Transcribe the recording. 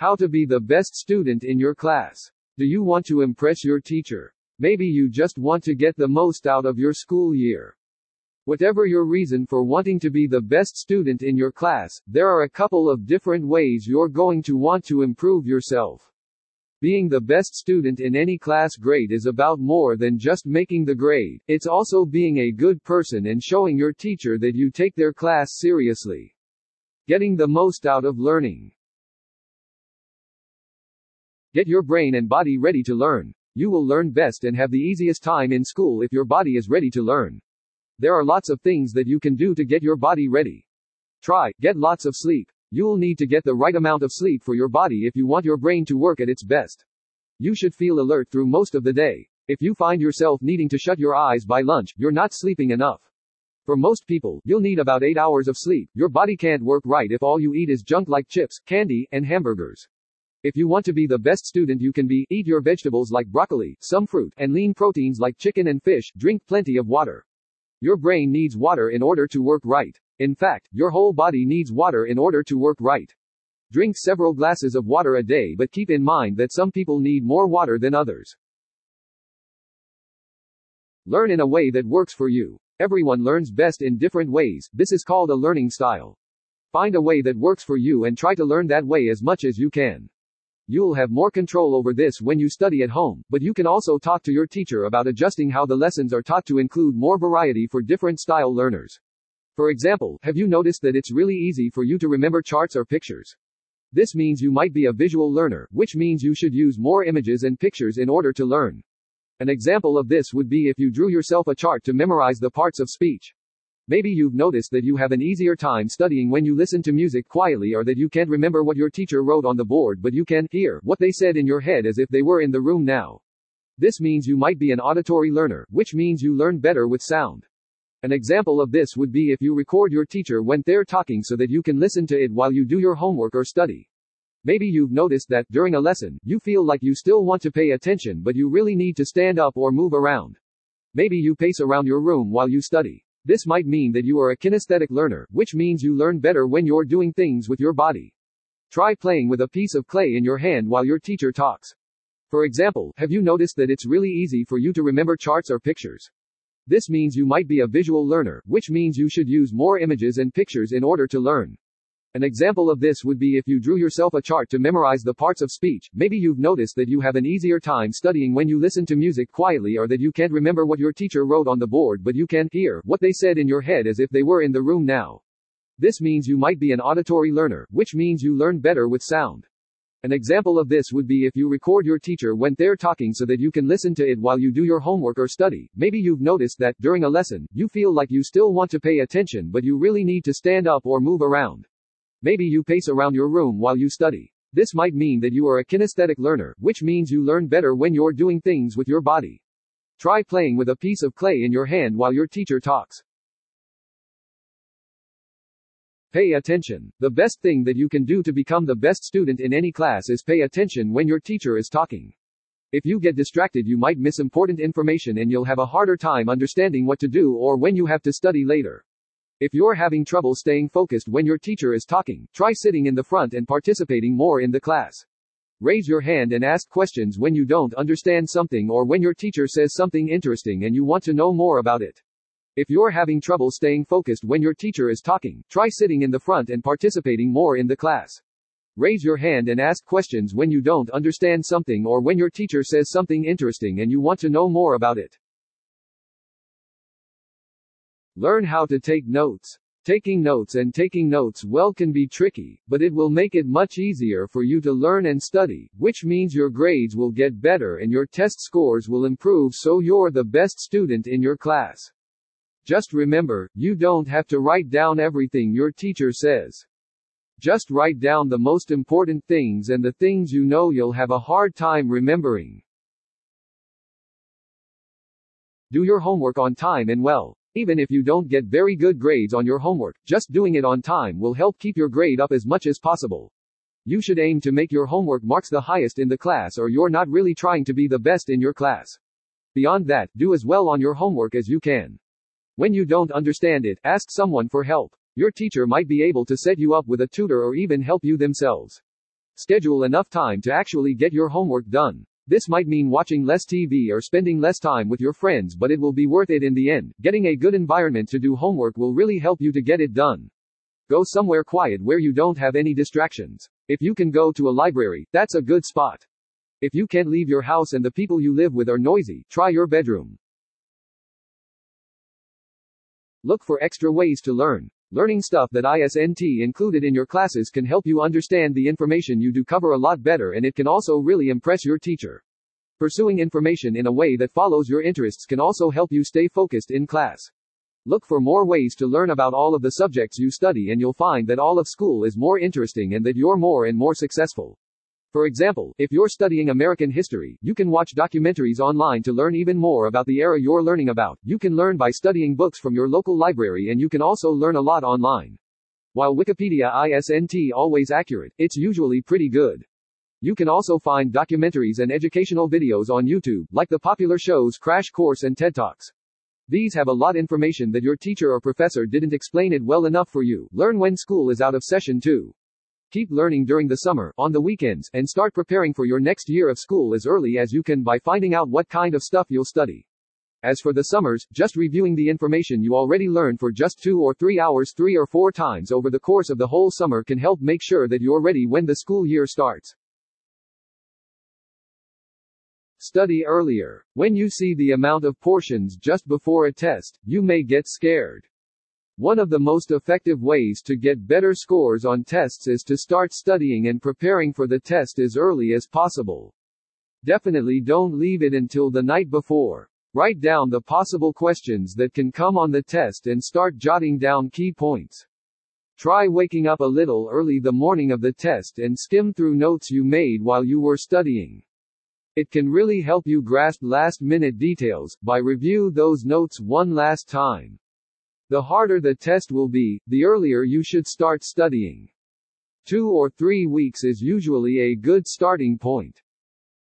How to be the best student in your class. Do you want to impress your teacher? Maybe you just want to get the most out of your school year. Whatever your reason for wanting to be the best student in your class, there are a couple of different ways you're going to want to improve yourself. Being the best student in any class grade is about more than just making the grade. It's also being a good person and showing your teacher that you take their class seriously. Getting the most out of learning. Get your brain and body ready to learn. You will learn best and have the easiest time in school if your body is ready to learn. There are lots of things that you can do to get your body ready. Try, get lots of sleep. You'll need to get the right amount of sleep for your body if you want your brain to work at its best. You should feel alert through most of the day. If you find yourself needing to shut your eyes by lunch, you're not sleeping enough. For most people, you'll need about 8 hours of sleep. Your body can't work right if all you eat is junk like chips, candy, and hamburgers. If you want to be the best student you can be, eat your vegetables like broccoli, some fruit, and lean proteins like chicken and fish. Drink plenty of water. Your brain needs water in order to work right. In fact, your whole body needs water in order to work right. Drink several glasses of water a day, but keep in mind that some people need more water than others. Learn in a way that works for you. Everyone learns best in different ways. This is called a learning style. Find a way that works for you and try to learn that way as much as you can. You'll have more control over this when you study at home, but you can also talk to your teacher about adjusting how the lessons are taught to include more variety for different style learners. For example, have you noticed that it's really easy for you to remember charts or pictures? This means you might be a visual learner, which means you should use more images and pictures in order to learn. An example of this would be if you drew yourself a chart to memorize the parts of speech. Maybe you've noticed that you have an easier time studying when you listen to music quietly, or that you can't remember what your teacher wrote on the board, but you can hear what they said in your head as if they were in the room now. This means you might be an auditory learner, which means you learn better with sound. An example of this would be if you record your teacher when they're talking so that you can listen to it while you do your homework or study. Maybe you've noticed that during a lesson, you feel like you still want to pay attention, but you really need to stand up or move around. Maybe you pace around your room while you study. This might mean that you are a kinesthetic learner, which means you learn better when you're doing things with your body. Try playing with a piece of clay in your hand while your teacher talks. For example, have you noticed that it's really easy for you to remember charts or pictures? This means you might be a visual learner, which means you should use more images and pictures in order to learn. An example of this would be if you drew yourself a chart to memorize the parts of speech. Maybe you've noticed that you have an easier time studying when you listen to music quietly, or that you can't remember what your teacher wrote on the board, but you can hear what they said in your head as if they were in the room now. This means you might be an auditory learner, which means you learn better with sound. An example of this would be if you record your teacher when they're talking so that you can listen to it while you do your homework or study. Maybe you've noticed that during a lesson, you feel like you still want to pay attention, but you really need to stand up or move around. Maybe you pace around your room while you study. This might mean that you are a kinesthetic learner, which means you learn better when you're doing things with your body. Try playing with a piece of clay in your hand while your teacher talks. Pay attention. The best thing that you can do to become the best student in any class is pay attention when your teacher is talking. If you get distracted, you might miss important information and you'll have a harder time understanding what to do or when you have to study later. If you're having trouble staying focused when your teacher is talking, try sitting in the front and participating more in the class. Raise your hand and ask questions when you don't understand something or when your teacher says something interesting and you want to know more about it. If you're having trouble staying focused when your teacher is talking, try sitting in the front and participating more in the class. Raise your hand and ask questions when you don't understand something or when your teacher says something interesting and you want to know more about it. Learn how to take notes. Taking notes well can be tricky, but it will make it much easier for you to learn and study, which means your grades will get better and your test scores will improve, so you're the best student in your class. Just remember, you don't have to write down everything your teacher says. Just write down the most important things and the things you know you'll have a hard time remembering. Do your homework on time and well. Even if you don't get very good grades on your homework, just doing it on time will help keep your grade up as much as possible. You should aim to make your homework marks the highest in the class, or you're not really trying to be the best in your class. Beyond that, do as well on your homework as you can. When you don't understand it, ask someone for help. Your teacher might be able to set you up with a tutor or even help you themselves. Schedule enough time to actually get your homework done. This might mean watching less TV or spending less time with your friends, but it will be worth it in the end. Getting a good environment to do homework will really help you to get it done. Go somewhere quiet where you don't have any distractions. If you can go to a library, that's a good spot. If you can't leave your house and the people you live with are noisy, try your bedroom. Look for extra ways to learn. Learning stuff that isn't included in your classes can help you understand the information you do cover a lot better, and it can also really impress your teacher. Pursuing information in a way that follows your interests can also help you stay focused in class. Look for more ways to learn about all of the subjects you study, and you'll find that all of school is more interesting and that you're more and more successful. For example, if you're studying American history, you can watch documentaries online to learn even more about the era you're learning about. You can learn by studying books from your local library, and you can also learn a lot online. While Wikipedia isn't always accurate, it's usually pretty good. You can also find documentaries and educational videos on YouTube, like the popular shows Crash Course and TED Talks. These have a lot of information that your teacher or professor didn't explain it well enough for you. Learn when school is out of session too. Keep learning during the summer, on the weekends, and start preparing for your next year of school as early as you can by finding out what kind of stuff you'll study. As for the summers, just reviewing the information you already learned for just 2 or 3 hours 3 or 4 times over the course of the whole summer can help make sure that you're ready when the school year starts. Study earlier. When you see the amount of portions just before a test, you may get scared. One of the most effective ways to get better scores on tests is to start studying and preparing for the test as early as possible. Definitely don't leave it until the night before. Write down the possible questions that can come on the test and start jotting down key points. Try waking up a little early the morning of the test and skim through notes you made while you were studying. It can really help you grasp last-minute details by reviewing those notes one last time. The harder the test will be, the earlier you should start studying. 2 or 3 weeks is usually a good starting point.